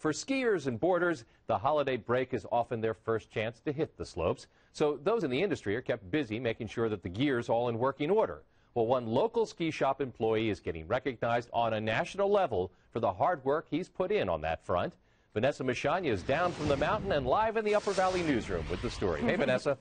For skiers and boarders, the holiday break is often their first chance to hit the slopes, so those in the industry are kept busy making sure that the gear's all in working order. Well, one local ski shop employee is getting recognized on a national level for the hard work he's put in on that front. Vanessa Machanya is down from the mountain and live in the Upper Valley newsroom with the story. Hey, Vanessa.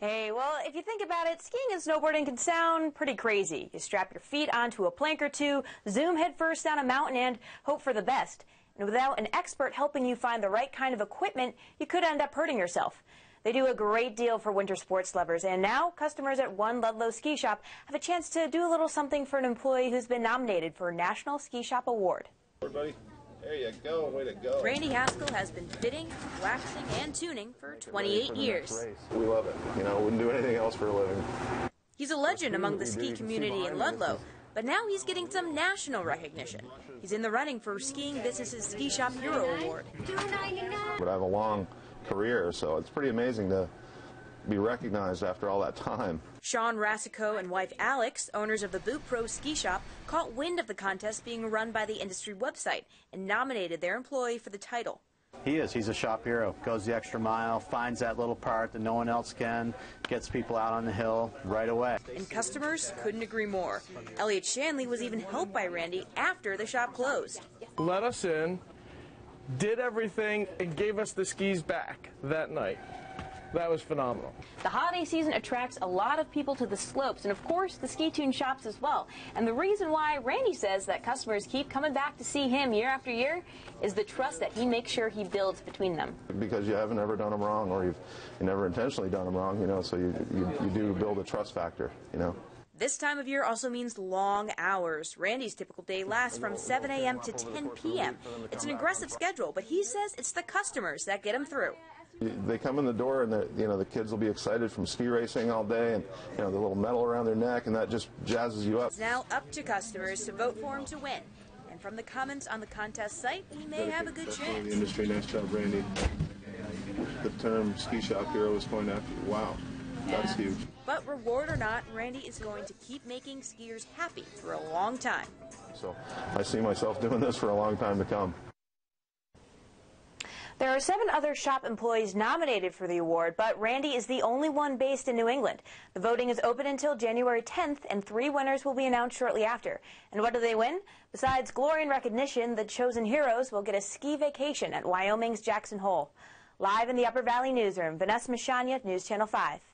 Hey, well, if you think about it, skiing and snowboarding can sound pretty crazy. You strap your feet onto a plank or two, zoom headfirst down a mountain, and hope for the best. And without an expert helping you find the right kind of equipment, you could end up hurting yourself. They do a great deal for winter sports lovers, and now customers at one Ludlow Ski Shop have a chance to do a little something for an employee who's been nominated for a National Ski Shop Award. Everybody, there you go, way to go. Randy Haskell has been fitting, waxing, and tuning for 28 years. We love it. You know, wouldn't do anything else for a living. He's a legend among the ski community in Ludlow, but now he's getting some national recognition. He's in the running for Skiing Business's Ski Shop Hero Award. But I have a long career, so it's pretty amazing to be recognized after all that time. Sean Rassico and wife Alex, owners of the Boot Pro Ski Shop, caught wind of the contest being run by the industry website and nominated their employee for the title. He's a shop hero, goes the extra mile, finds that little part that no one else can, gets people out on the hill right away. And customers couldn't agree more. Elliot Shanley was even helped by Randy after the shop closed. Let us in, did everything, and gave us the skis back that night. That was phenomenal. The holiday season attracts a lot of people to the slopes and, of course, the ski-tune shops as well. And the reason why Randy says that customers keep coming back to see him year after year is the trust that he makes sure he builds between them. Because you haven't ever done them wrong, or you've never intentionally done them wrong, you know, so you do build a trust factor, you know. This time of year also means long hours. Randy's typical day lasts from 7 a.m. to 10 p.m. It's an aggressive schedule, but he says it's the customers that get him through. They come in the door, and you know, the kids will be excited from ski racing all day, and you know, the little medal around their neck, and that just jazzes you up. It's now up to customers to vote for him to win, and from the comments on the contest site, he may have a good chance. The industry, nice job, Randy. The term "ski shop hero" is going after you. Wow, that's huge. But reward or not, Randy is going to keep making skiers happy for a long time. So I see myself doing this for a long time to come. There are 7 other shop employees nominated for the award, but Randy is the only one based in New England. The voting is open until January 10th, and 3 winners will be announced shortly after. And what do they win? Besides glory and recognition, the chosen heroes will get a ski vacation at Wyoming's Jackson Hole. Live in the Upper Valley newsroom, Vanessa Machanya, News Channel 5.